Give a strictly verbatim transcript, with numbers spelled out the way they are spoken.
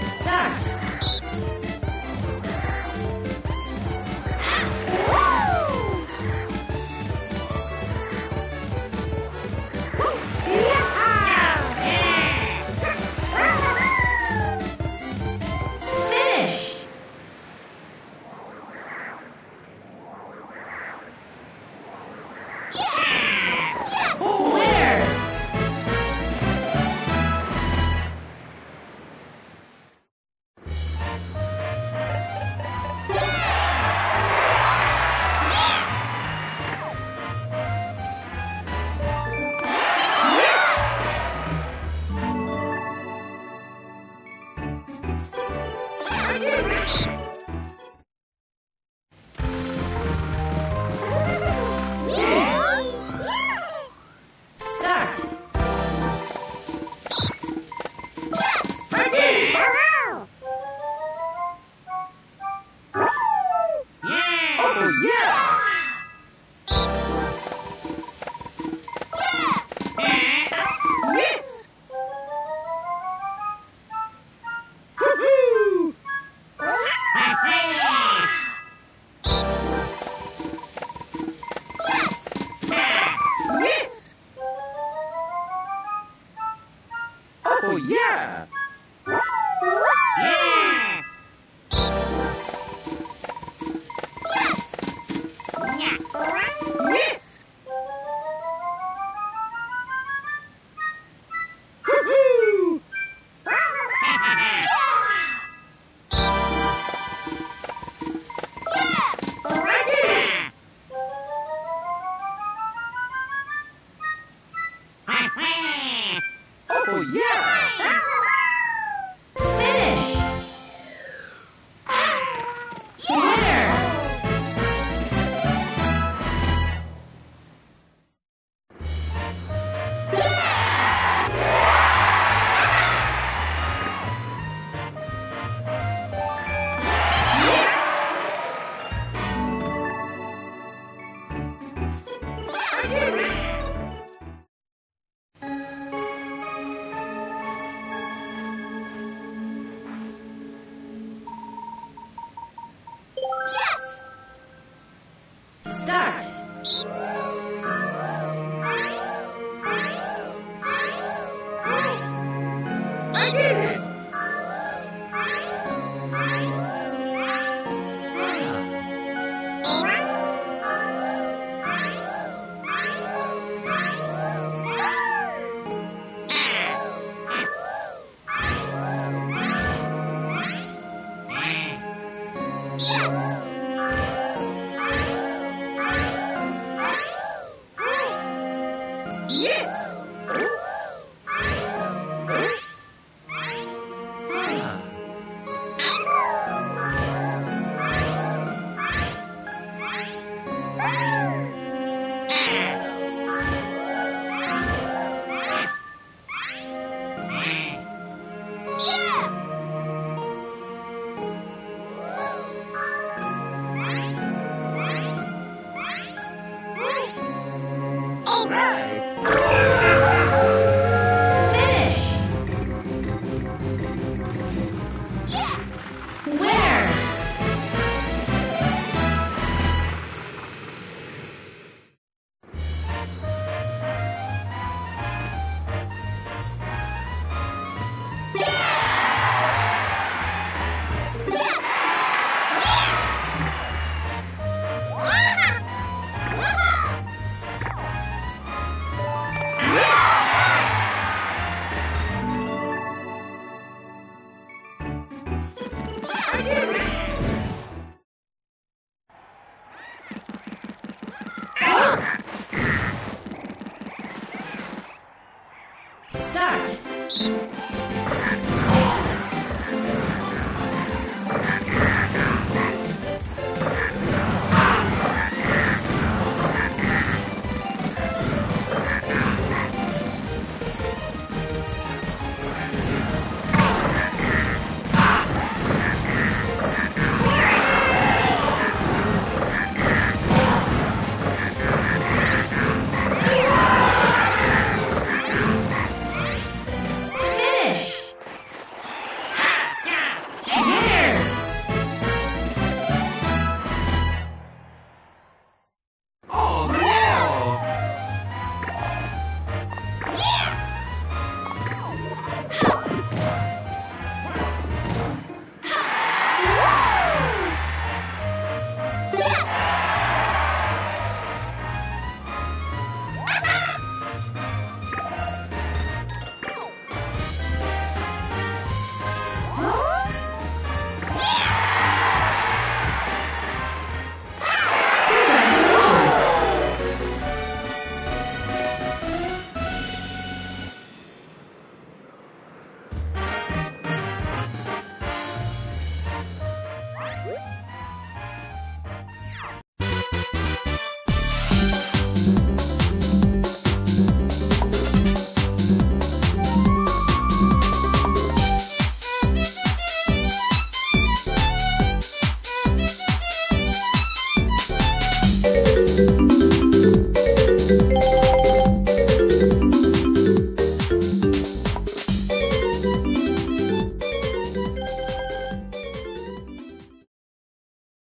Start!